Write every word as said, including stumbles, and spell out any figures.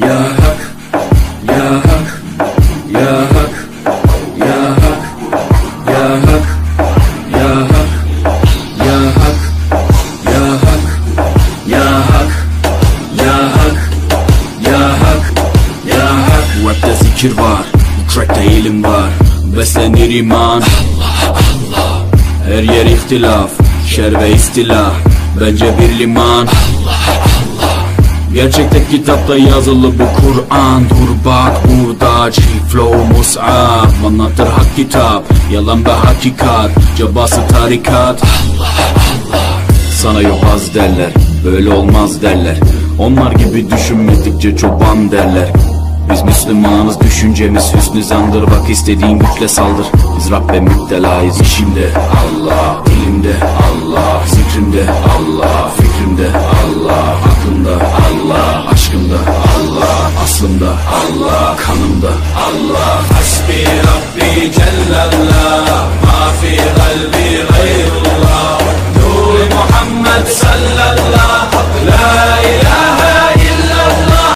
Ya hak, ya hak, ya hak, ya hak, ya hak, ya hak, ya hak, ya hak, ya hak, ya hak, ya hak, ya hak. Rapte zikir var, bu trackte ilim var, beslenir iman. Allah Allah. Her yer ihtilaf, şer ve istila, bence bir liman. Allah. Gerçekte kitapta yazılı bu Kur'an. Dur bak burada çiflow mus'ab, anlatır hak kitap, yalan ve hakikat, cabası tarikat. Allah Allah. Sana yok az derler, böyle olmaz derler, onlar gibi düşünmedikçe çoban derler. Biz Müslümanız, düşüncemiz hüsnü zandır, bak istediğin güçle saldır. Biz Rabbe müptelayız, işimde Allah, dilimde Allah, zikrimde Allah, fikrimde Allah, aklımda Allah, aşkımda Allah, aslımda Allah, kanımda Allah.